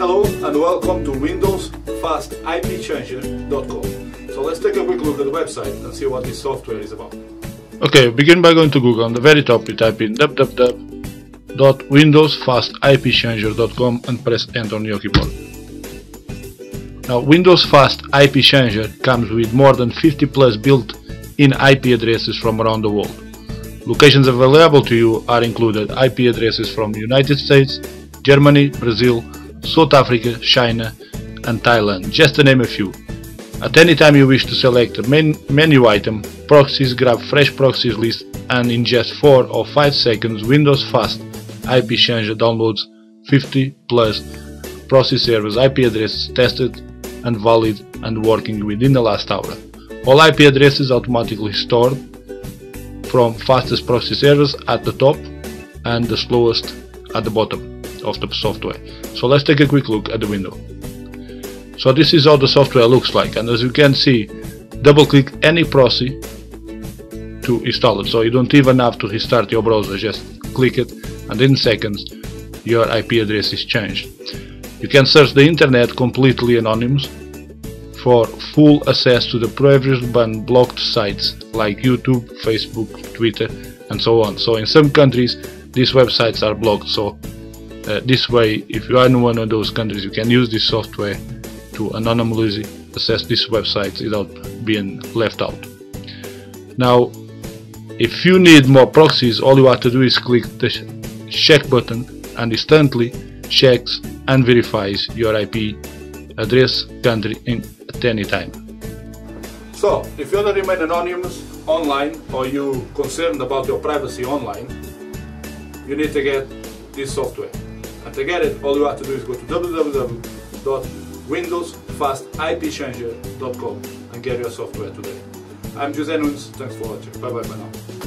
Hello and welcome to WindowsFastIPChanger.com. So let's take a quick look at the website and see what this software is about. Okay, begin by going to Google. On the very top you type in www.windowsfastipchanger.com and press enter on your keyboard. Now Windows Fast IP Changer comes with more than 50 plus built-in IP addresses from around the world. Locations available to you are included IP addresses from the United States, Germany, Brazil, South Africa, China and Thailand, just to name a few. At any time you wish to select a main menu item, proxies, grab fresh proxies list and in just 4 or 5 seconds Windows Fast IP Changer downloads 50 plus proxy servers IP addresses tested and valid and working within the last hour. All IP addresses automatically stored from fastest proxy servers at the top and the slowest at the bottom of the software. So let's take a quick look at the window. So this is how the software looks like, and as you can see, double click any proxy to install it, so you don't even have to restart your browser, just click it and in seconds your IP address is changed. You can search the internet completely anonymous for full access to the previously banned blocked sites like YouTube, Facebook, Twitter and so on. So in some countries these websites are blocked, so this way, if you are in one of those countries, you can use this software to anonymously access these websites without being left out. Now, if you need more proxies, all you have to do is click the check button and instantly checks and verifies your IP address, country at any time. So, if you want to remain anonymous online or you're concerned about your privacy online, you need to get this software. And to get it, all you have to do is go to www.windowsfastipchanger.com and get your software today. I'm José Nunes, thanks for watching. Bye bye for now.